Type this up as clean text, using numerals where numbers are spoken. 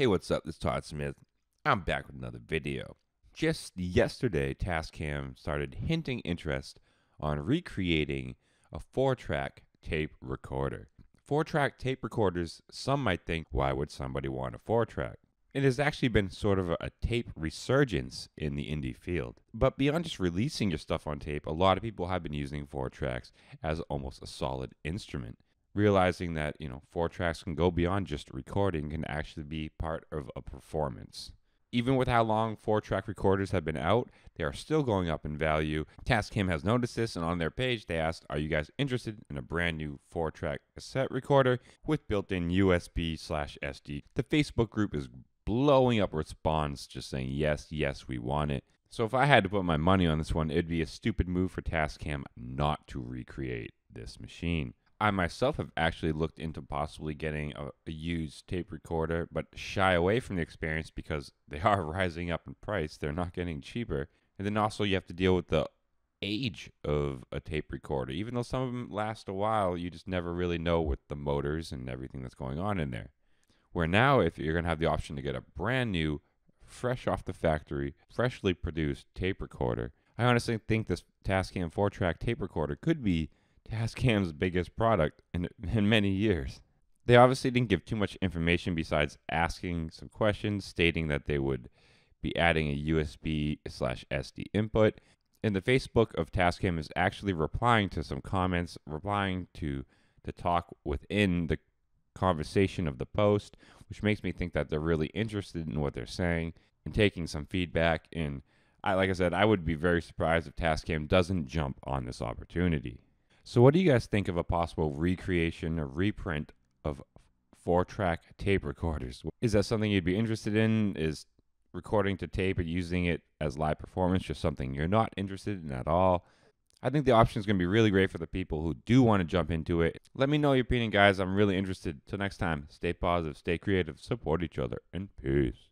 Hey, what's up? This is Todd Smith. I'm back with another video. Just yesterday, Tascam started hinting interest on recreating a 4-track tape recorder. 4-track tape recorders, some might think, why would somebody want a 4-track? It has actually been sort of a tape resurgence in the indie field. But beyond just releasing your stuff on tape, a lot of people have been using 4-tracks as almost a solid instrument. Realizing that, 4-tracks can go beyond just recording, can actually be part of a performance. Even with how long 4-track recorders have been out, they are still going up in value. Tascam has noticed this, and on their page they asked, are you guys interested in a brand new 4-track cassette recorder with built-in USB/SD? The Facebook group is blowing up response, just saying, yes, we want it. So if I had to put my money on this one, it'd be a stupid move for Tascam not to recreate this machine. I myself have actually looked into possibly getting a used tape recorder, but shy away from the experience because they are rising up in price. They're not getting cheaper. And then also you have to deal with the age of a tape recorder. Even though some of them last a while, you just never really know with the motors and everything that's going on in there. Where now, if you're going to have the option to get a brand new, fresh off the factory, freshly produced tape recorder, I honestly think this Tascam 4-track tape recorder could be Tascam's biggest product in many years. They obviously didn't give too much information besides asking some questions, stating that they would be adding a USB/SD input. And the Facebook of Tascam is actually replying to some comments, replying to the talk within the conversation of the post, which makes me think that they're really interested in what they're saying and taking some feedback. And like I said, I would be very surprised if Tascam doesn't jump on this opportunity. So what do you guys think of a possible recreation or reprint of 4-track tape recorders? Is that something you'd be interested in? Is recording to tape and using it as live performance just something you're not interested in at all? I think the option is going to be really great for the people who do want to jump into it. Let me know your opinion, guys. I'm really interested. Till next time, stay positive, stay creative, support each other, and peace.